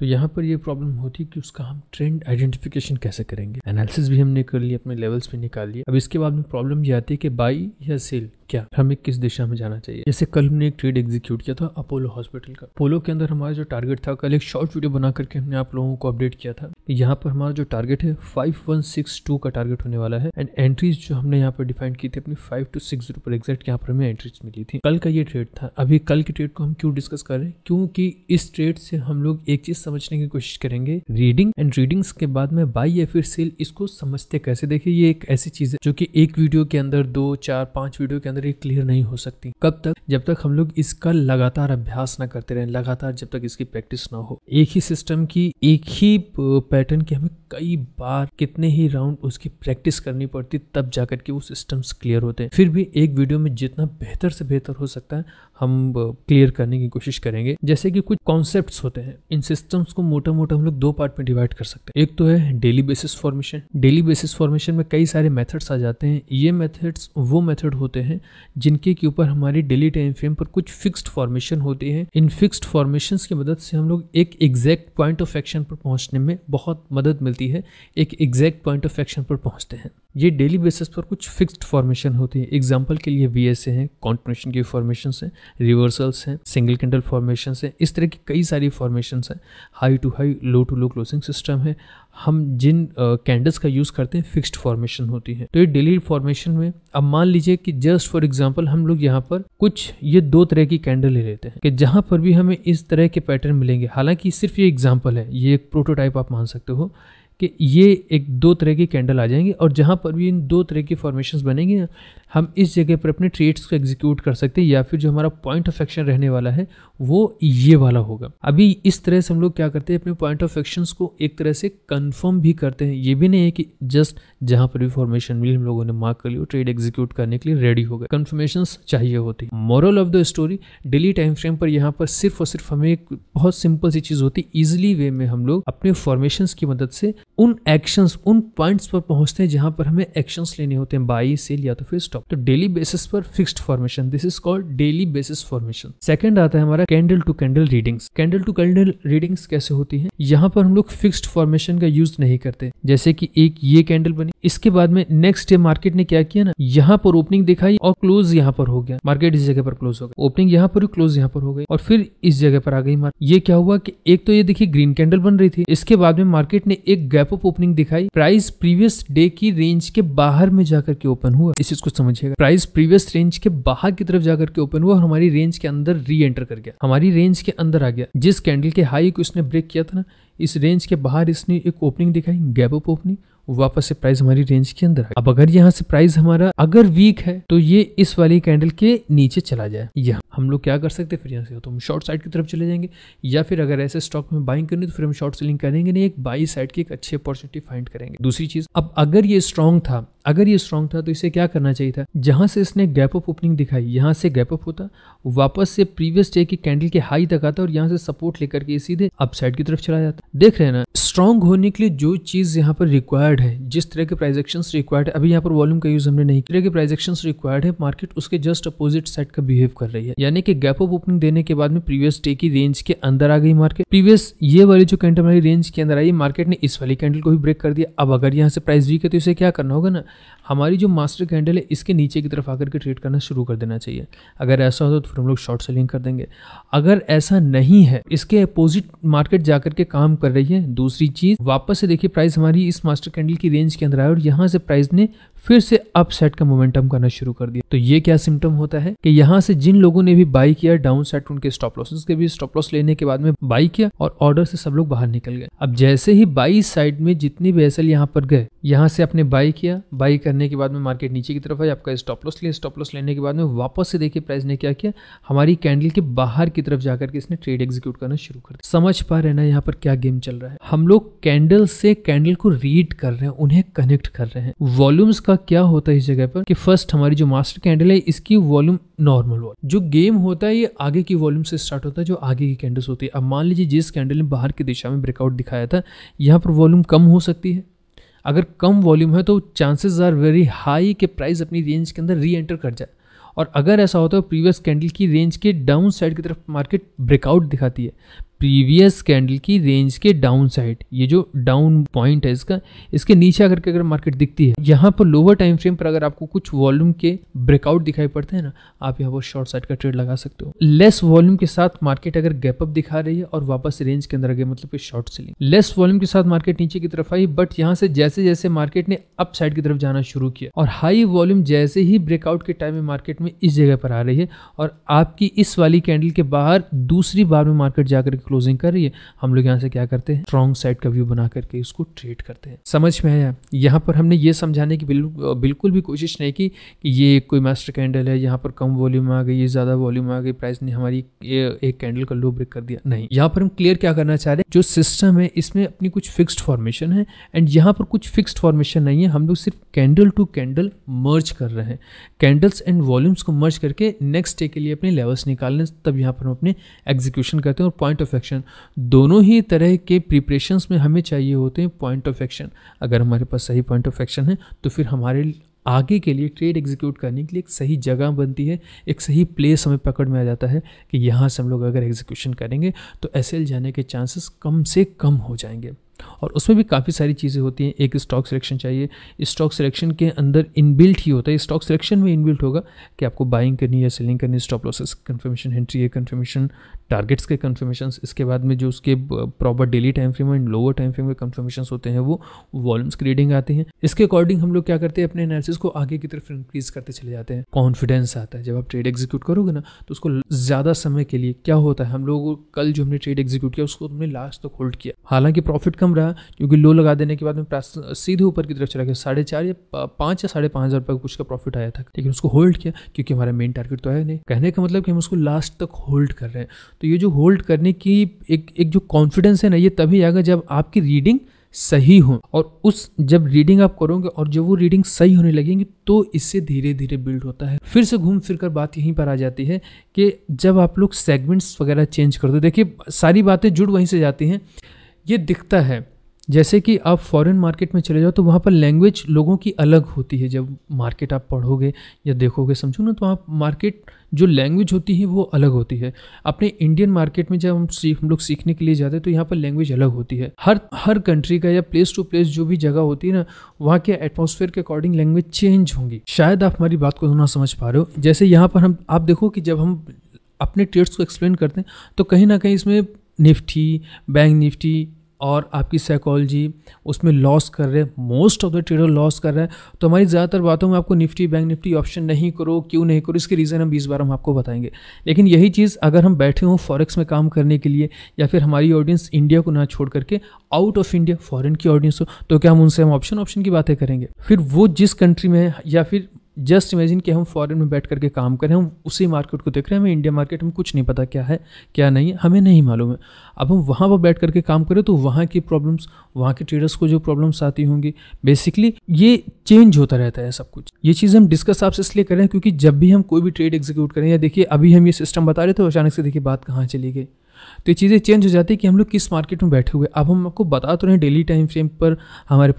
तो यहाँ पर ये प्रॉब्लम होती है कि उसका हम ट्रेंड आइडेंटिफिकेशन कैसे करेंगे। एनालिसिस भी हमने कर लिया, अपने लेवल्स पे निकाल लिया। अब इसके बाद में प्रॉब्लम ये आती है कि बाई या सेल, क्या हमें किस दिशा में जाना चाहिए। जैसे कल हमने एक ट्रेड एग्जीक्यूट किया था अपोलो हॉस्पिटल का। अपोलो के अंदर हमारा जो टारगेट था, कल एक शॉर्ट वीडियो बना करके हमने आप लोगों को अपडेट किया था। यहाँ पर हमारा जो टारगेट है 5162 का टारगेट होने वाला है एंड एंट्रीज जो हमने यहाँ पर डिफाइन की थी अपनी 5260 पर एग्जैक्ट यहाँ पर हमें एंट्रीज मिली थी। कल का ये ट्रेड था। अभी कल के ट्रेड को हम क्यों डिस्कस कर रहे हैं, क्योंकि इस ट्रेड से हम लोग एक चीज समझने की कोशिश करेंगे, रीडिंग एंड रीडिंग्स के बाद में बाई या फिर सेल इसको समझते कैसे। देखिए ये एक ऐसी चीज है जो कि एक वीडियो के अंदर, दो चार पांच वीडियो के अंदर ये क्लियर नहीं हो सकती। कब तक? जब तक हम लोग इसका लगातार अभ्यास ना करते रहें, लगातार जब तक इसकी प्रैक्टिस ना हो। एक ही सिस्टम की, एक ही पैटर्न की हमें कई बार, कितने ही राउंड उसकी प्रैक्टिस करनी पड़ती, तब जाकर के वो सिस्टम्स क्लियर होते हैं। फिर भी एक वीडियो में जितना बेहतर से बेहतर हो सकता है हम क्लियर करने की कोशिश करेंगे। जैसे कि कुछ कॉन्सेप्ट्स होते हैं, इन सिस्टम्स को मोटा मोटा हम लोग दो पार्ट में डिवाइड कर सकते हैं। एक तो है daily basis formation. Daily basis formation में कई सारे मेथड्स आ जाते हैं। ये मेथड्स वो मेथड होते हैं जिनके के ऊपर हमारी डेली टाइम फ्रेम पर कुछ फिक्स्ड फॉर्मेशन होती है। इन फिक्स्ड फॉर्मेशंस की मदद से हम लोग एक एग्जैक्ट पॉइंट ऑफ एक्शन पर पहुंचने में बहुत मदद मिलती है, एक एग्जैक्ट पॉइंट ऑफ एक्शन पर पहुंचते हैं। ये डेली बेसिस पर कुछ फिक्स्ड फॉर्मेशन होती है। एग्जांपल के लिए वीएसए हैं, कॉन्टिन्यूएशन की फॉर्मेशंस हैं, रिवर्सल्स हैं, सिंगल कैंडल फॉर्मेशंस हैं, इस तरह की कई सारी फॉर्मेशंस हैं। High to high, low to low closing system है। हम जिन कैंडल्स का यूज़ करते हैं फिक्स्ड फॉर्मेशन होती है। तो ये डेली फॉर्मेशन में अब मान लीजिए कि जस्ट फॉर एग्जांपल हम लोग यहाँ पर कुछ ये दो तरह की कैंडल ले लेते हैं कि जहाँ पर भी हमें इस तरह के पैटर्न मिलेंगे। हालांकि सिर्फ ये एग्जांपल है, ये एक प्रोटोटाइप आप मान सकते हो कि ये एक दो तरह की कैंडल आ जाएंगे और जहाँ पर भी इन दो तरह की फॉर्मेशंस बनेंगे हम इस जगह पर अपने ट्रेड्स को एग्जीक्यूट कर सकते हैं, या फिर जो हमारा पॉइंट ऑफ एक्शन रहने वाला है वो ये वाला होगा। अभी इस तरह से हम लोग क्या करते हैं, अपने पॉइंट ऑफ एक्शंस को एक तरह से कंफर्म भी करते हैं। ये भी नहीं है कि जस्ट जहाँ पर भी फॉर्मेशन मिली हम लोगों ने मार्क कर लिया, ट्रेड एग्जीक्यूट करने के लिए रेडी हो गए। कंफर्मेशंस चाहिए होती। Moral of the story, daily time frame पर यहाँ पर सिर्फ और सिर्फ हमें एक बहुत सिंपल सी चीज़ होती है, ईजिली वे में हम लोग अपने फॉर्मेशंस की मदद से उन एक्शंस, उन पॉइंट्स पर पहुंचते हैं जहां पर हमें एक्शंस लेने होते हैं, बाई, सेल या तो फिर स्टॉप। तो डेली बेसिस पर fixed formation, this is called daily basis formation. Second आता है हमारा candle to candle readings. Candle to candle readings कैसे होती है? यहाँ पर हम लोग फिक्स्ड फॉर्मेशन का यूज नहीं करते। जैसे कि एक ये कैंडल बनी, इसके बाद में नेक्स्ट डे मार्केट ने क्या किया ना, यहाँ पर ओपनिंग दिखाई और क्लोज यहाँ पर हो गया, मार्केट इस जगह पर क्लोज हो गया, ओपनिंग यहाँ पर, क्लोज यहाँ पर हो गई और फिर इस जगह पर आ गई मार्केट। ये क्या हुआ कि एक तो ये देखिए ग्रीन कैंडल बन रही थी, इसके बाद में मार्केट ने एक गैप अप ओपनिंग दिखाई, प्राइस प्रीवियस डे की रेंज के बाहर में जाकर के ओपन हुआ। इस चीज को समझिएगा, प्राइस प्रीवियस रेंज के बाहर की तरफ जाकर के ओपन हुआ और हमारी रेंज के अंदर री एंटर कर गया, हमारी रेंज के अंदर आ गया। जिस कैंडल के हाई को इसने ब्रेक किया था ना, इस रेंज के बाहर इसने एक ओपनिंग दिखाई, गैप अप ओपनिंग, वापस से प्राइस हमारी रेंज के अंदर आ गया। अब अगर यहाँ से प्राइस हमारा अगर वीक है तो ये इस वाली कैंडल के नीचे चला जाए, यहाँ हम लोग क्या कर सकते हैं, फिर यहाँ से तो हम शॉर्ट साइड की तरफ चले जाएंगे, या फिर अगर ऐसे स्टॉक में बाइंग करनी तो फिर हम शॉर्ट सेलिंग करेंगे नहीं, एक बाई साइड की एक अच्छी अपॉर्चुनिटी फाइंड करेंगे। दूसरी चीज, अब अगर ये स्ट्रांग था, अगर ये स्ट्रांग था तो इसे क्या करना चाहिए था, जहाँ से इसने गैप अप ओपनिंग दिखाई, यहाँ से गैप अप होता, वापस से प्रीवियस डे की कैंडल के हाई तक आता और यहाँ से सपोर्ट लेकर के सीधे अप साइड की तरफ चला जाता। देख रहे हैं ना, स्ट्रांग होने के लिए जो चीज यहाँ पर रिक्वायर्ड है, जिस तरह के प्राइस एक्शंस रिक्वायर्ड है, अभी यहाँ पर वॉल्यूम का यूज हमने नहीं किया, तरह के प्राइस एक्शंस रिक्वायर्ड है, मार्केट उसके जस्ट अपोजिट साइड का बिहेव कर रही है। यानी कि गैप अप ओपनिंग देने के बाद में प्रीवियस डे की रेंज के अंदर आ गई मार्केट, प्रीवियस ये वाली जो कैंडल हमारी रेंज के अंदर आई, मार्केट ने इस वाली कैंडल को भी ब्रेक कर दिया। अब अगर यहाँ से प्राइस वीक है तो इसे क्या करना होगा ना, हमारी जो मास्टर कैंडल है इसके नीचे की तरफ आकर के ट्रेड करना शुरू कर देना चाहिए। अगर ऐसा होता तो फिर हम लोग शॉर्ट सेलिंग कर देंगे। अगर ऐसा नहीं है, इसके अपोजिट मार्केट जाकर के काम कर रही है। दूसरी चीज, वापस से देखिए प्राइस हमारी इस मास्टर कैंडल की रेंज के अंदर आया और यहाँ से प्राइस ने फिर से अपसाइड का मोमेंटम करना शुरू कर दिया। तो ये क्या सिम्टम होता है कि यहाँ से जिन लोगों ने भी बाई किया, डाउन साइड उनके स्टॉप लॉसेस के भी स्टॉप लॉस लेने के बाद में बाई किया और ऑर्डर से सब लोग बाहर निकल गए। अब जैसे ही बाई साइड में जितने भी एसएल यहाँ पर गए, यहाँ से आपने बाई किया, बाई करने के बाद में मार्केट नीचे की तरफ आई, आपका स्टॉप लॉस लिया, स्टॉप लॉस लेने के बाद में वापस से देखिए प्राइस ने क्या किया, हमारी कैंडल के बाहर की तरफ जाकर के इसने ट्रेड एग्जीक्यूट करना शुरू कर दिया। समझ पा रहे ना यहाँ पर क्या गेम चल रहा है? हम लोग कैंडल से कैंडल को रीड कर रहे हैं, उन्हें कनेक्ट कर रहे हैं। वॉल्यूम्स का क्या होता है इस जगह पर कि फर्स्ट हमारी जो मास्टर कैंडल है इसकी वॉल्यूम नॉर्मल वॉल्यूम, जो गेम होता है ये आगे की वॉल्यूम से स्टार्ट होता है, जो आगे की कैंडल्स होती है। अब मान लीजिए जिस कैंडल ने बाहर की दिशा में ब्रेकआउट दिखाया था, यहाँ पर वॉल्यूम कम हो सकती है। अगर कम वॉल्यूम है तो चांसेस आर वेरी हाई कि प्राइस अपनी रेंज के अंदर री एंटर कर जाए। और अगर ऐसा होता है, प्रीवियस कैंडल की रेंज के डाउन साइड की तरफ मार्केट ब्रेकआउट दिखाती है, प्रीवियस कैंडल की रेंज के डाउन साइड, ये जो डाउन पॉइंट है इसका, इसके नीचे आकर के अगर मार्केट दिखती है, यहाँ पर लोअर टाइम फ्रेम पर अगर आपको कुछ वॉल्यूम के ब्रेकआउट दिखाई पड़ते हैं ना, आप यहाँ पर शॉर्ट साइड का ट्रेड लगा सकते हो। लेस वॉल्यूम के साथ मार्केट अगर गैपअप दिखा रही है और वापस रेंज के अंदर आ गई, मतलब कि शॉर्ट सेलिंग। लेस वॉल्यूम के साथ मार्केट नीचे की तरफ आई, बट यहाँ से जैसे जैसे मार्केट ने अप साइड की तरफ जाना शुरू किया और हाई वॉल्यूम जैसे ही ब्रेकआउट के टाइम में मार्केट में इस जगह पर आ रही है और आपकी इस वाली कैंडल के बाहर दूसरी बार में मार्केट जाकर क्लोजिंग कर रही है, हम लोग यहाँ से क्या करते हैं, स्ट्रॉन्ग साइड का व्यू बना करके उसको ट्रेड करते हैं। समझ में आया? यहाँ पर हमने ये समझाने की बिल्कुल भी कोशिश नहीं की कि ये कोई मास्टर कैंडल है, यहाँ पर कम वॉल्यूम आ गई, ये ज्यादा वॉल्यूम आ गई, प्राइस ने हमारी एक कैंडल का लो ब्रेक कर दिया। नहीं, यहाँ पर हम क्लियर क्या करना चाह रहे हैं, जो सिस्टम है इसमें अपनी कुछ फिक्स्ड फॉर्मेशन है एंड यहाँ पर कुछ फिक्स्ड फॉर्मेशन नहीं है। हम लोग सिर्फ कैंडल टू कैंडल मर्ज कर रहे हैं, कैंडल्स एंड वॉल्यूम्स को मर्ज करके नेक्स्ट डे के लिए अपने लेवल्स निकालने, तब यहाँ पर हम अपने एग्जीक्यूशन करते हैं। और पॉइंट ऑफ एक्शन दोनों ही तरह के प्रिपरेशंस में हमें चाहिए होते हैं पॉइंट ऑफ एक्शन। अगर हमारे पास सही पॉइंट ऑफ एक्शन है तो फिर हमारे आगे के लिए ट्रेड एग्जीक्यूट करने के लिए एक सही जगह बनती है, एक सही प्लेस हमें पकड़ में आ जाता है कि यहाँ से हम लोग अगर एग्जीक्यूशन करेंगे तो एसएल जाने के चांसेस कम से कम हो जाएंगे। और उसमें भी काफ़ी सारी चीज़ें होती हैं, एक स्टॉक सिलेक्शन चाहिए, स्टॉक सिलेक्शन के अंदर इनबिल्ट ही होता है, स्टॉक सिलेक्शन में इनबिल्ट होगा कि आपको बाइंग करनी है, सेलिंग करनी है, स्टॉप लॉसेस कंफर्मेशन, एंट्री है कंफर्मेशन, टारगेट्स के कंफर्मेशन, इसके बाद में जो उसके proper daily time frame and lower time frame के कंफर्मेशन होते हैं वो वॉल्यूम्स की रीडिंग आती हैं। इसके अकॉर्डिंग हम लोग क्या करते हैं, अपने एनालिसिस को आगे की तरफ इंक्रीज करते चले जाते हैं। कॉन्फिडेंस आता है जब आप ट्रेड एग्जीक्यूट करोगे ना, तो उसको ज़्यादा समय के लिए क्या होता है, हम लोगों को कल जो हमने ट्रेड एग्जीक्यूट किया उसको हमने लास्ट तक होल्ड किया, हालांकि प्रॉफिट कम रहा क्योंकि लो लगा देने के बाद में प्राइस सीधे ऊपर की तरफ चला गया, 4,500 या 5,500 रुपये कुछ का प्रॉफिट आया था, लेकिन उसको होल्ड किया क्योंकि हमारा मेन टारगेट तो है नहीं। कहने का मतलब कि हम उसको लास्ट तक होल्ड कर रहे हैं। तो ये जो होल्ड करने की एक जो कॉन्फिडेंस है ना, ये तभी आएगा जब आपकी रीडिंग सही हो, और उस जब रीडिंग आप करोगे और जब वो रीडिंग सही होने लगेंगी तो इससे धीरे धीरे बिल्ड होता है। फिर से घूम फिर कर बात यहीं पर आ जाती है कि जब आप लोग सेगमेंट्स वगैरह चेंज कर दो, देखिए सारी बातें जुड़ वहीं से जाती हैं। ये दिखता है जैसे कि आप फॉरेन मार्केट में चले जाओ तो वहाँ पर लैंग्वेज लोगों की अलग होती है, जब मार्केट आप पढ़ोगे या देखोगे समझो ना, तो आप मार्केट जो लैंग्वेज होती है वो अलग होती है। अपने इंडियन मार्केट में जब हम लोग सीखने के लिए जाते हैं तो यहाँ पर लैंग्वेज अलग होती है। हर कंट्री का या प्लेस टू प्लेस जो भी जगह होती है ना, वहाँ के एटमॉस्फेयर के अकॉर्डिंग लैंग्वेज चेंज होंगी। शायद आप हमारी बात को ना समझ पा रहे हो। जैसे यहाँ पर आप देखो कि जब हम अपने ट्रेड्स को एक्सप्लेन करते हैं तो कहीं ना कहीं इसमें निफ्टी, बैंक निफ्टी और आपकी साइकोलॉजी उसमें लॉस कर रहे हैं, most of the trader loss कर रहे हैं। तो हमारी ज़्यादातर बातों में आपको निफ्टी बैंक निफ्टी ऑप्शन नहीं करो, क्यों नहीं करो, इसके रीज़न हम 20 बार हम आपको बताएंगे। लेकिन यही चीज़ अगर हम बैठे हों फॉरेक्स में काम करने के लिए, या फिर हमारी ऑडियंस इंडिया को ना छोड़ करके आउट ऑफ इंडिया फॉरेन की ऑडियंस हो, तो क्या हम उनसे हम ऑप्शन की बातें करेंगे? फिर वो जिस कंट्री में है, या फिर जस्ट इमेजिन कि हम फॉरेन में बैठ करके काम करें, हम उसी मार्केट को देख रहे हैं, हमें इंडिया मार्केट में कुछ नहीं पता क्या है क्या नहीं है, हमें नहीं मालूम है। अब हम वहाँ पर बैठ करके काम करें तो वहाँ की प्रॉब्लम्स, वहाँ के ट्रेडर्स को जो प्रॉब्लम्स आती होंगी, बेसिकली ये चेंज होता रहता है सब कुछ। ये चीज़ हम डिस्कस आपसे इसलिए करें क्योंकि जब भी हम कोई भी ट्रेड एग्जीक्यूट करें, या देखिए अभी हम ये सिस्टम बता रहे थे, अचानक से देखिए बात कहाँ चली गई, तो ये चीज़ें चेंज हो जाती है कि हम लोग किस मार्केट में बैठे हुए। अब हम आपको बता तो रहे हैं डेली टाइम फ्रेम पर हमारे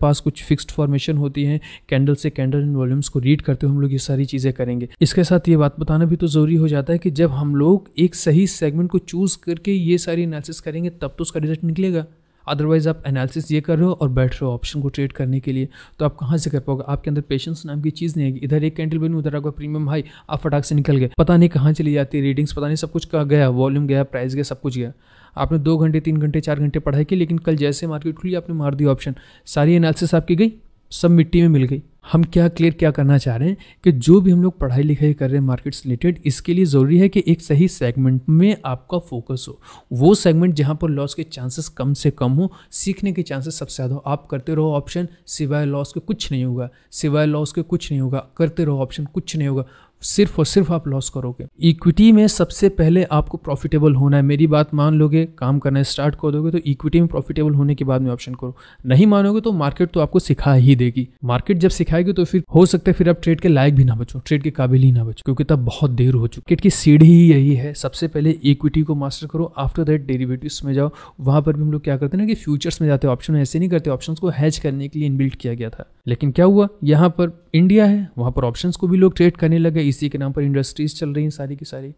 पास कुछ फिक्स्ड फॉर्मेशन होती हैं, कैंडल से कैंडल एंड वॉल्यूम्स को रीड करते हुए हम लोग ये सारी चीज़ें करेंगे। इसके साथ ये बात बताना भी तो ज़रूरी हो जाता है कि जब हम लोग एक सही सेगमेंट को चूज़ करके ये सारी एनालिसिस करेंगे तब तो उसका रिजल्ट निकलेगा। अदरवाइज आप एनालिसिस ये कर रहे हो और बैठ रहे हो ऑप्शन को ट्रेड करने के लिए, तो आप कहाँ से कर पाओगे? आपके अंदर पेशेंस नाम की चीज़ नहीं आएगी। इधर एक कैंडल बनी, उधर आपका प्रीमियम हाई, आप फटाक से निकल गए, पता नहीं कहाँ चली जाती है रीडिंग्स, पता नहीं सब कुछ कहाँ गया, वॉल्यूम गया, प्राइस गया, सब कुछ गया। आपने 2 घंटे 3 घंटे 4 घंटे पढ़ाई की, लेकिन कल जैसे मार्केट खुली आपने मार दी ऑप्शन, सारी एनालिसिस आपकी गई, सब मिट्टी में मिल गई। हम क्या क्लियर करना चाह रहे हैं कि जो भी हम लोग पढ़ाई लिखाई कर रहे हैं मार्केट्स रिलेटेड, इसके लिए ज़रूरी है कि एक सही सेगमेंट में आपका फोकस हो, वो सेगमेंट जहां पर लॉस के चांसेस कम से कम हो, सीखने के चांसेस सबसे ज़्यादा हो। आप करते रहो ऑप्शन, सिवाय लॉस के कुछ नहीं होगा, सिवाय लॉस के कुछ नहीं होगा, करते रहो ऑप्शन, कुछ नहीं होगा, सिर्फ और सिर्फ आप लॉस करोगे। इक्विटी में सबसे पहले आपको प्रॉफिटेबल होना है, मेरी बात मान लोगे, काम करना स्टार्ट कर दोगे तो इक्विटी में प्रॉफिटेबल होने के बाद में ऑप्शन करो, नहीं मानोगे तो मार्केट तो आपको सिखा ही देगी। मार्केट जब सिखाएगी तो फिर हो सकता है फिर आप ट्रेड के लायक भी ना बचो, ट्रेड के काबिल ही ना बचो, क्योंकि तब बहुत देर हो चुकी। क्रिकेट की सीढ़ी ही यही है, सबसे पहले इक्विटी को मास्टर करो, आफ्टर दैट डेरिवेटिव्स में जाओ। वहाँ पर भी हम लोग क्या करते हैं ना कि फ्यूचर्स में जाते हैं, ऑप्शन ऐसे नहीं करते, ऑप्शन को हैज करने के लिए इनबिल्ट किया गया था। लेकिन क्या हुआ, यहाँ पर इंडिया है, वहाँ पर ऑप्शंस को भी लोग ट्रेड करने लगे, इसी के नाम पर इंडस्ट्रीज चल रही हैं सारी की सारी।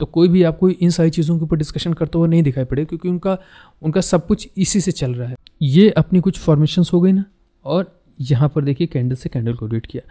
तो कोई भी आपको इन सारी चीज़ों के ऊपर डिस्कशन करते हुए नहीं दिखाई पड़े, क्योंकि उनका सब कुछ इसी से चल रहा है। ये अपनी कुछ फॉर्मेशंस हो गई ना, और यहाँ पर देखिए कैंडल से कैंडल को रीड किया।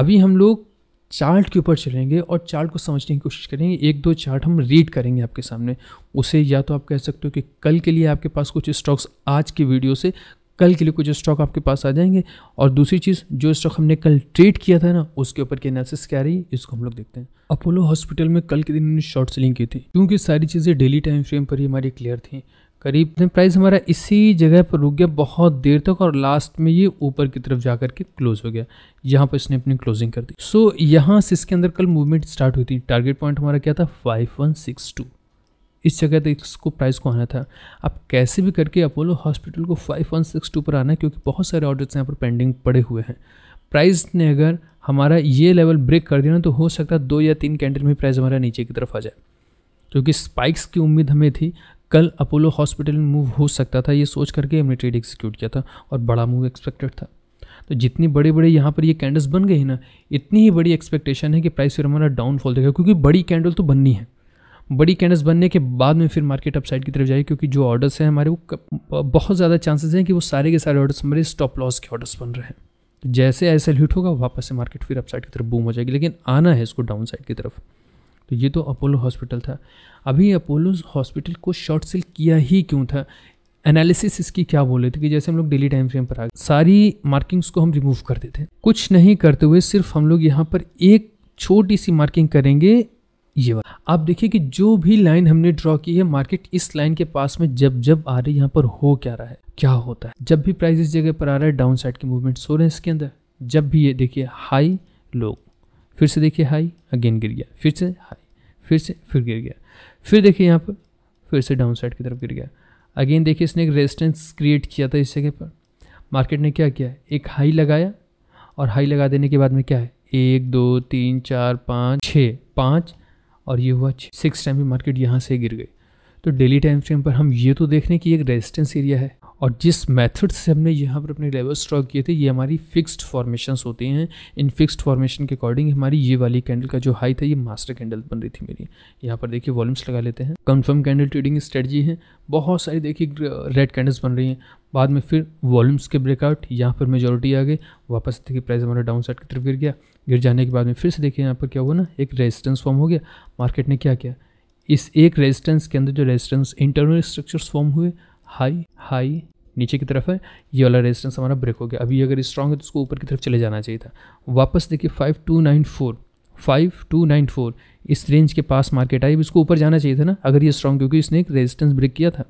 अभी हम लोग चार्ट के ऊपर चलेंगे और चार्ट को समझने की कोशिश करेंगे। एक दो चार्ट हम रीड करेंगे आपके सामने, उसे या तो आप कह सकते हो कि कल के लिए आपके पास कुछ स्टॉक्स, आज की वीडियो से कल के लिए कुछ स्टॉक आपके पास आ जाएंगे, और दूसरी चीज़ जो स्टॉक हमने कल ट्रेड किया था ना, उसके ऊपर की एनालिसिस क्या रही, इसको हम लोग देखते हैं। अपोलो हॉस्पिटल में कल के दिन हमने शॉर्ट सेलिंग की थी, क्योंकि सारी चीज़ें डेली टाइम फ्रेम पर ही हमारी क्लियर थी। करीब प्राइस हमारा इसी जगह पर रुक गया बहुत देर तक, और लास्ट में ये ऊपर की तरफ जाकर के क्लोज हो गया। यहाँ पर इसने अपनी क्लोजिंग कर दी। सो यहाँ से इसके अंदर कल मूवमेंट स्टार्ट हुई थी। टारगेट पॉइंट हमारा क्या था, 5162। इस जगह तक इसको प्राइस को आना था। आप कैसे भी करके अपोलो हॉस्पिटल को 5162 पर आना है, क्योंकि बहुत सारे ऑर्डर्स यहाँ पर पेंडिंग पड़े हुए हैं। प्राइस ने अगर हमारा ये लेवल ब्रेक कर दिया ना, तो हो सकता है 2 या 3 कैंडल में प्राइस हमारा नीचे की तरफ आ जाए, क्योंकि स्पाइक्स की उम्मीद हमें थी। कल अपोलो हॉस्पिटल में मूव हो सकता था, ये सोच करके हमने ट्रेड एक्सिक्यूट किया था, और बड़ा मूव एक्सपेक्टेड था। तो जितनी बड़े बड़े यहाँ पर ये कैंडल्स बन गई ना, इतनी ही बड़ी एक्सपेक्टेशन है कि प्राइस फिर हमारा डाउनफॉल देगा, क्योंकि बड़ी कैंडल तो बननी है। बड़ी कैंडल्स बनने के बाद में फिर मार्केट अपसाइड की तरफ जाएगी, क्योंकि जो ऑर्डर्स हैं हमारे, वो बहुत ज़्यादा चांसेस हैं कि वो सारे के सारे ऑर्डर्स हमारे स्टॉप लॉस के ऑर्डर्स बन रहे हैं। तो जैसे ऐसे हिट होगा, वापस से मार्केट फिर अपसाइड की तरफ बूम हो जाएगी, लेकिन आना है इसको डाउन साइड की तरफ। तो ये तो अपोलो हॉस्पिटल था। अभी अपोलो हॉस्पिटल को शॉर्ट सेल किया ही क्यों था, एनालिसिस इसकी क्या बोल रहे थे कि जैसे हम लोग डेली टाइम फ्रेम पर आ गए, सारी मार्किंग्स को हम रिमूव कर देते हैं। कुछ नहीं करते हुए सिर्फ हम लोग यहाँ पर एक छोटी सी मार्किंग करेंगे। ये बात आप देखिए कि जो भी लाइन हमने ड्रॉ की है, मार्केट इस लाइन के पास में जब जब आ रही है, यहाँ पर हो क्या रहा है, क्या होता है। जब भी प्राइस इस जगह पर आ रहा है, डाउन साइड के मूवमेंट्स हो रहे हैं इसके अंदर। जब भी ये देखिए हाई लो, फिर से देखिए हाई, अगेन गिर गया, फिर से हाई, फिर से फिर गिर गया, फिर देखिए यहाँ पर फिर से डाउन साइड की तरफ गिर गया। अगेन देखिए इसने एक रेजिस्टेंस क्रिएट किया था इस जगह पर। मार्केट ने क्या किया, एक हाई लगाया, और हाई लगा देने के बाद में क्या है, 1 2 3 4 5 6 5, और ये हुआ 6 टाइम भी मार्केट यहाँ से गिर गई। तो डेली टाइम फ्रेम पर हम ये तो देख रहे हैं कि एक रेजिस्टेंस एरिया है, और जिस मेथड से हमने यहाँ पर अपने लेवल्स ड्रॉ किए थे, ये हमारी फिक्स्ड फॉर्मेशंस होती हैं। इन फिक्स्ड फॉर्मेशन के अकॉर्डिंग हमारी ये वाली कैंडल का जो हाई था, ये मास्टर कैंडल बन रही थी मेरी। यहाँ पर देखिए वॉल्यूम्स लगा लेते हैं। कंफर्म कैंडल ट्रेडिंग स्ट्रेटजी है, बहुत सारी देखिए रेड कैंडल्स बन रही हैं, बाद में फिर वॉल्यूम्स के ब्रेकआउट, यहाँ पर मेजोरिटी आ गई। वापस देखिए प्राइस हमारा डाउन साइड की तरफ गिर गया। गिर जाने के बाद में फिर से देखिए यहाँ पर क्या हुआ ना, एक रेजिस्टेंस फॉर्म हो गया। मार्केट ने क्या किया, इस एक रेजिस्टेंस के अंदर जो रेजिस्टेंस इंटरनल स्ट्रक्चर्स फॉर्म हुए, हाई हाई नीचे की तरफ है, ये वाला रेजिस्टेंस हमारा ब्रेक हो गया। अभी अगर स्ट्रांग है तो उसको ऊपर की तरफ चले जाना चाहिए था। वापस देखिए 5294 इस रेंज के पास मार्केट आई, इसको ऊपर जाना चाहिए था ना अगर ये स्ट्रांग, क्योंकि इसने एक रेजिस्टेंस ब्रेक किया था,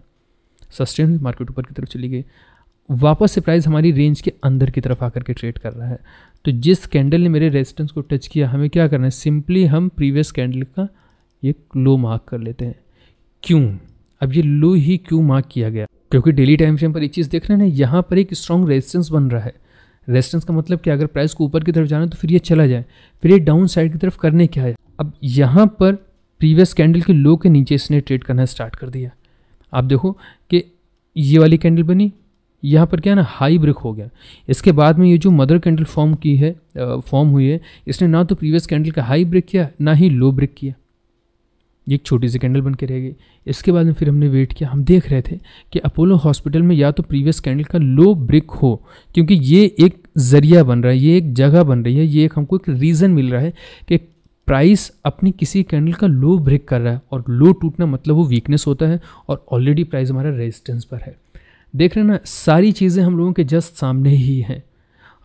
सस्टेन हुई, मार्केट ऊपर की तरफ चली गई। वापस से प्राइस हमारी रेंज के अंदर की तरफ आकर के ट्रेड कर रहा है। तो जिस कैंडल ने मेरे रेजिस्टेंस को टच किया, हमें क्या करना है, सिंपली हम प्रीवियस कैंडल का ये लो मार्क कर लेते हैं। क्यों, अब ये लो ही क्यों मार्क किया गया, क्योंकि डेली टाइम फ्रेम पर एक चीज़ देख रहे हैं ना, यहाँ पर एक स्ट्रॉन्ग रेजिस्टेंस बन रहा है। रेजिस्टेंस का मतलब क्या, अगर प्राइस को ऊपर की तरफ जाना है तो फिर ये चला जाए, फिर ये डाउन साइड की तरफ करने क्या है। अब यहाँ पर प्रीवियस कैंडल के लो के नीचे इसने ट्रेड करना स्टार्ट कर दिया। आप देखो कि ये वाली कैंडल बनी, यहाँ पर क्या ना हाई ब्रेक हो गया। इसके बाद में ये जो मदर कैंडल फॉर्म की है, फॉर्म हुई है, इसने ना तो प्रीवियस कैंडल का हाई ब्रेक किया, ना ही लो ब्रेक किया, ये एक छोटी सी कैंडल बन के रह गई। इसके बाद में फिर हमने वेट किया। हम देख रहे थे कि अपोलो हॉस्पिटल में या तो प्रीवियस कैंडल का लो ब्रेक हो, क्योंकि ये एक जरिया बन रहा है, ये एक जगह बन रही है, ये एक हमको एक रीज़न मिल रहा है कि प्राइस अपनी किसी कैंडल का लो ब्रेक कर रहा है, और लो टूटना मतलब वो वीकनेस होता है, और ऑलरेडी प्राइस हमारा रेजिस्टेंस पर है। देख रहे ना, सारी चीज़ें हम लोगों के जस्ट सामने ही हैं।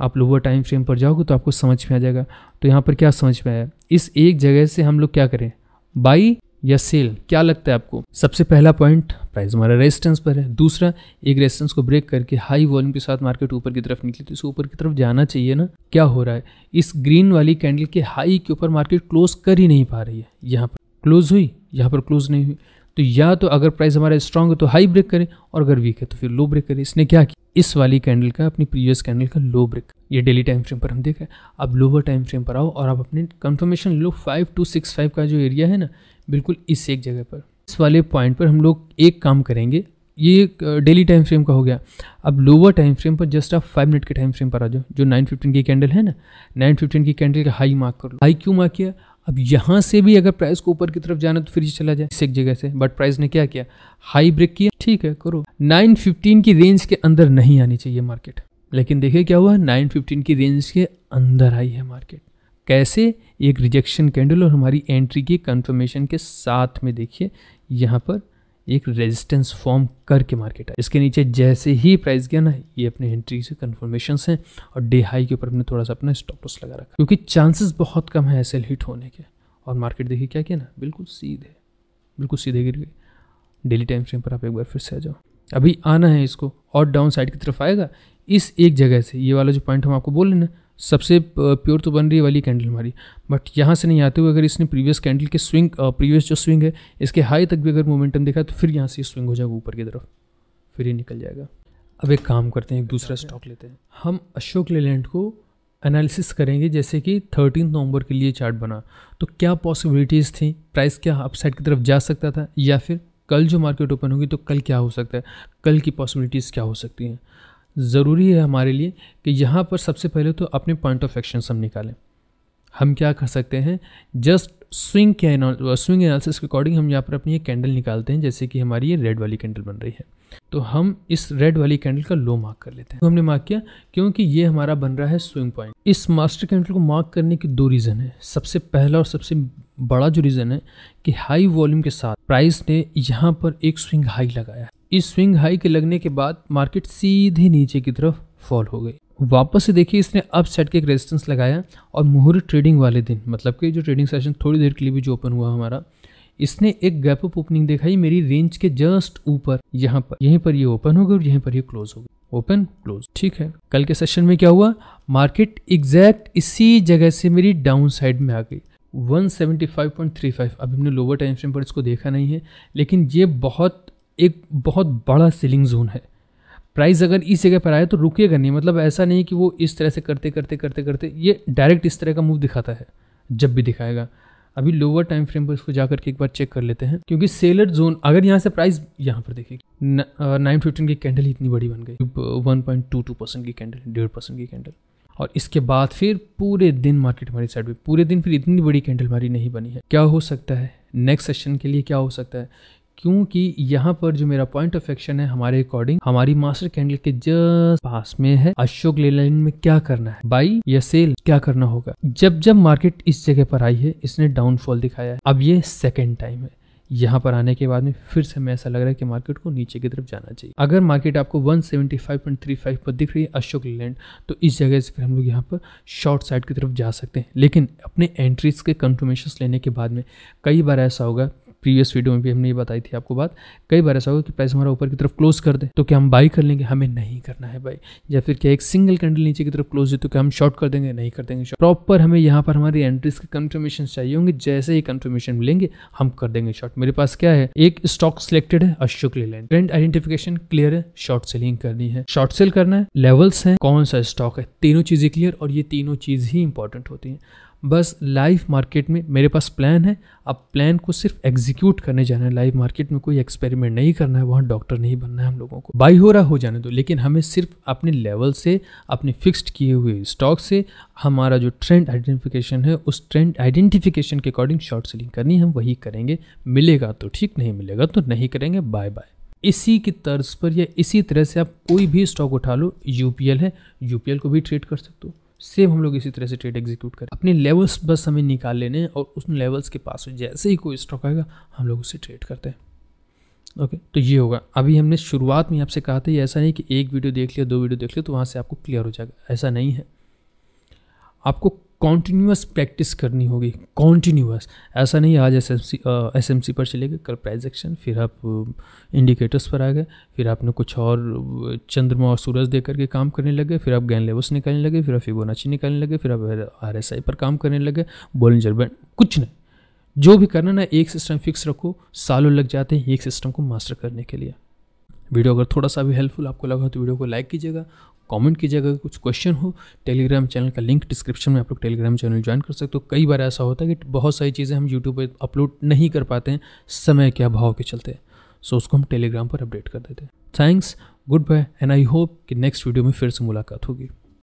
आप लोअर टाइम फ्रेम पर जाओगे तो आपको समझ में आ जाएगा। तो यहाँ पर क्या समझ में आया, इस एक जगह से हम लोग क्या करें, बाई या सेल, क्या लगता है आपको। सबसे पहला पॉइंट, प्राइस हमारा रेजिस्टेंस पर है। दूसरा, एक रेजिस्टेंस को ब्रेक करके हाई वॉल्यूम के साथ मार्केट ऊपर की तरफ निकली, तो इसको ऊपर की तरफ जाना चाहिए ना। क्या हो रहा है, इस ग्रीन वाली कैंडल के हाई के ऊपर मार्केट क्लोज कर ही नहीं पा रही है। यहाँ पर क्लोज हुई, यहाँ पर क्लोज नहीं हुई। तो या तो अगर प्राइस हमारा स्ट्रांग है तो हाई ब्रेक करे, और अगर वीक है तो फिर लो ब्रेक करे। इसने क्या किया, इस वाली कैंडल का, अपनी प्रीवियस कैंडल का लो ब्रेक, ये डेली टाइम फ्रेम पर हम देख रहे हैं। अब लोअर टाइम फ्रेम पर आओ और आप अपने कंफर्मेशन लो 5265 का जो एरिया है ना, बिल्कुल इस एक जगह पर, इस वाले पॉइंट पर हम लोग एक काम करेंगे। ये डेली टाइम फ्रेम का हो गया। अब लोअर टाइम फ्रेम पर जस्ट आप 5 मिनट के टाइम फ्रेम पर आ जाओ। जो 9:15 की कैंडल है ना, 9:15 की कैंडल का हाई मार्क कर लो। हाई क्यों मार्क किया, अब यहाँ से भी अगर प्राइस को ऊपर की तरफ जाना तो फिर चला जाए इस एक जगह से, बट प्राइस ने क्या किया, हाई ब्रेक किया। ठीक है करो, 915 की रेंज के अंदर नहीं आनी चाहिए मार्केट, लेकिन देखिए क्या हुआ, 915 की रेंज के अंदर आई है मार्केट। कैसे, एक रिजेक्शन कैंडल और हमारी एंट्री की कंफर्मेशन के साथ में देखिए यहाँ पर एक रेजिस्टेंस फॉर्म करके मार्केट है। इसके नीचे जैसे ही प्राइस गया ना, ये अपने एंट्री से कन्फर्मेशन हैं और डे हाई के ऊपर हमने थोड़ा सा अपना स्टॉप लॉस लगा रखा, क्योंकि चांसेस बहुत कम है एसएल हिट होने के। और मार्केट देखिए क्या किया ना, बिल्कुल सीधे गिर गई। डेली टाइम फ्रेम पर आप एक बार फिर से आ जाओ, अभी आना है इसको और डाउन साइड की तरफ आएगा इस एक जगह से। ये वाला जो पॉइंट हम आपको बोले ना, सबसे प्योर तो बन रही है वाली कैंडल हमारी, बट यहाँ से नहीं आते हुए अगर इसने प्रीवियस कैंडल के स्विंग, प्रीवियस जो स्विंग है इसके हाई तक भी अगर मोमेंटम देखा तो फिर यहाँ से स्विंग हो जाएगा ऊपर की तरफ, फिर ये निकल जाएगा। अब एक काम करते हैं, एक दूसरा स्टॉक लेते हैं। हम अशोक लेलैंड को एनालिसिस करेंगे, जैसे कि 13 नवंबर के लिए चार्ट बना तो क्या पॉसिबिलिटीज़ थी, प्राइस क्या अपसाइड की तरफ जा सकता था, या फिर कल जो मार्केट ओपन होगी तो कल क्या हो सकता है, कल की पॉसिबिलिटीज़ क्या हो सकती हैं। ज़रूरी है हमारे लिए कि यहाँ पर सबसे पहले तो अपने पॉइंट ऑफ एक्शन हम निकालें। हम क्या कर सकते हैं, जस्ट स्विंग के स्विंग एनालिसिस के अकॉर्डिंग हम यहाँ पर अपनी ये कैंडल निकालते हैं। जैसे कि हमारी ये रेड वाली कैंडल बन रही है, तो हम इस रेड वाली कैंडल का लो मार्क कर लेते हैं। तो हमने मार्क किया क्योंकि ये हमारा बन रहा है स्विंग पॉइंट। इस मास्टर कैंडल को मार्क करने के दो रीज़न है। सबसे पहला और सबसे बड़ा जो रीज़न है कि हाई वॉल्यूम के साथ प्राइस ने यहाँ पर एक स्विंग हाई लगाया। इस स्विंग हाई के लगने के बाद मार्केट सीधे नीचे की तरफ फॉल हो गई। वापस से देखिए इसने अपसाइड के एक रेजिस्टेंस लगाया और मोहरी ट्रेडिंग वाले दिन, मतलब कि जो ट्रेडिंग सेशन थोड़ी देर के लिए भी जो ओपन हुआ हमारा, इसने एक गैप अप ओपनिंग दिखाई मेरी रेंज के जस्ट ऊपर। यहाँ पर यहीं पर ये ओपन हो गई और यहीं पर ये क्लोज हो गई, ओपन क्लोज। ठीक है, कल के सेशन में क्या हुआ, मार्केट एग्जैक्ट इसी जगह से मेरी डाउन साइड में आ गई 175.35। अब हमने लोअर टाइम फ्रेम पर इसको देखा नहीं है, लेकिन ये एक बहुत बड़ा सेलिंग जोन है। प्राइस अगर इस जगह पर आए तो रुकेगा नहीं, मतलब ऐसा नहीं कि वो इस तरह से करते ये डायरेक्ट इस तरह का मूव दिखाता है, जब भी दिखाएगा। अभी लोअर टाइम फ्रेम पर इसको जाकर के एक बार चेक कर लेते हैं, क्योंकि सेलर जोन अगर यहाँ से प्राइस यहाँ पर देखिए 915 की कैंडल इतनी बड़ी बन गई, 1.22% की कैंडल, 1.5% की कैंडल, और इसके बाद फिर पूरे दिन मार्केट हमारी साइड में, पूरे दिन फिर इतनी बड़ी कैंडल हमारी नहीं बनी है। क्या हो सकता है नेक्स्ट सेशन के लिए, क्या हो सकता है, क्योंकि यहाँ पर जो मेरा पॉइंट ऑफ एक्शन है हमारे अकॉर्डिंग हमारी मास्टर कैंडल के जस्ट पास में है। अशोक लेलैंड में क्या करना है, बाई या सेल, क्या करना होगा। जब मार्केट इस जगह पर आई है इसने डाउनफॉल दिखाया है, अब ये सेकंड टाइम है। यहाँ पर आने के बाद में फिर से मैं ऐसा लग रहा है कि मार्केट को नीचे की तरफ जाना चाहिए। अगर मार्केट आपको 175.35 पर दिख रही है अशोक लेलैंड, तो इस जगह से फिर हम लोग यहाँ पर शॉर्ट साइड की तरफ जा सकते हैं, लेकिन अपने एंट्रीज के कंफर्मेशन लेने के बाद में। कई बार ऐसा होगा, प्रीवियस वीडियो में भी हमने ये बताई थी आपको बात, कई बार ऐसा होगा कि प्राइस हमारा ऊपर की तरफ क्लोज कर दे तो क्या हम बाई कर लेंगे, हमें नहीं करना है बाई। या फिर क्या एक सिंगल कैंडल नीचे की तरफ क्लोज दे तो क्या हम शॉर्ट कर देंगे, नहीं कर देंगे शॉर्ट। प्रॉपर हमें यहाँ पर हमारी एंट्रीज के कंफर्मेशन चाहिए होंगे, जैसे ही कंफर्मेशन मिलेंगे हम कर देंगे शॉर्ट। मेरे पास क्या है, एक स्टॉक सिलेक्टेड है Ashok Leyland, trend identification clear है, शॉर्ट सेलिंग करनी है, शॉर्ट सेल करना है, लेवल्स है, कौन सा स्टॉक है, तीनों चीजें क्लियर, और ये तीनों चीज ही इंपॉर्टेंट होती है। बस लाइव मार्केट में मेरे पास प्लान है, अब प्लान को सिर्फ एग्जीक्यूट करने जाना है। लाइव मार्केट में कोई एक्सपेरिमेंट नहीं करना है, वहाँ डॉक्टर नहीं बनना है हम लोगों को। बाई हो रहा हो जाने दो, लेकिन हमें सिर्फ अपने लेवल से, अपने फिक्स्ड किए हुए स्टॉक से, हमारा जो ट्रेंड आइडेंटिफिकेशन है उस ट्रेंड आइडेंटिफिकेशन के अकॉर्डिंग शॉर्ट सेलिंग करनी है, हम वही करेंगे। मिलेगा तो ठीक, नहीं मिलेगा तो नहीं करेंगे, बाय बाय। इसी की तर्ज पर या इसी तरह से आप कोई भी स्टॉक उठा लो, यूपीएल है, यूपीएल को भी ट्रेड कर सकते हो। सेम हम लोग इसी तरह से ट्रेड एग्जीक्यूट करें, अपने लेवल्स बस हमें निकाल लेने और उस लेवल्स के पास जैसे ही कोई स्टॉक आएगा हम लोग उसे ट्रेड करते हैं। ओके, तो ये होगा। अभी हमने शुरुआत में आपसे कहा था, ये ऐसा नहीं कि एक वीडियो देख लिया, दो वीडियो देख लिया तो वहाँ से आपको क्लियर हो जाएगा, ऐसा नहीं है। आपको कॉन्टीन्यूअस प्रैक्टिस करनी होगी, कॉन्टीन्यूअस। ऐसा नहीं आज एसएमसी पर चले गए, कल प्राइस एक्शन, फिर आप इंडिकेटर्स पर आ गए, फिर आपने कुछ और चंद्रमा और सूरज देख करके काम करने लगे, फिर आप गैन लेवल्स निकालने लगे, फिर आप फिबोनाची निकालने लगे, फिर आप आरएसआई पर काम करने लगे, बोलिंजर बैंड, कुछ नहीं। जो भी करना ना, एक सिस्टम फिक्स रखो, सालों लग जाते हैं एक सिस्टम को मास्टर करने के लिए। वीडियो अगर थोड़ा सा भी हेल्पफुल आपको लगा तो वीडियो को लाइक कीजिएगा, कमेंट कीजिएगा, कुछ क्वेश्चन हो। टेलीग्राम चैनल का लिंक डिस्क्रिप्शन में, आप लोग टेलीग्राम चैनल ज्वाइन कर सकते हो। कई बार ऐसा होता है कि बहुत सारी चीज़ें हम यूट्यूब पर अपलोड नहीं कर पाते हैं समय के अभाव के चलते, सो उसको हम टेलीग्राम पर अपडेट कर देते हैं। Thanks, good bye, and I hope कि नेक्स्ट वीडियो में फिर से मुलाकात होगी।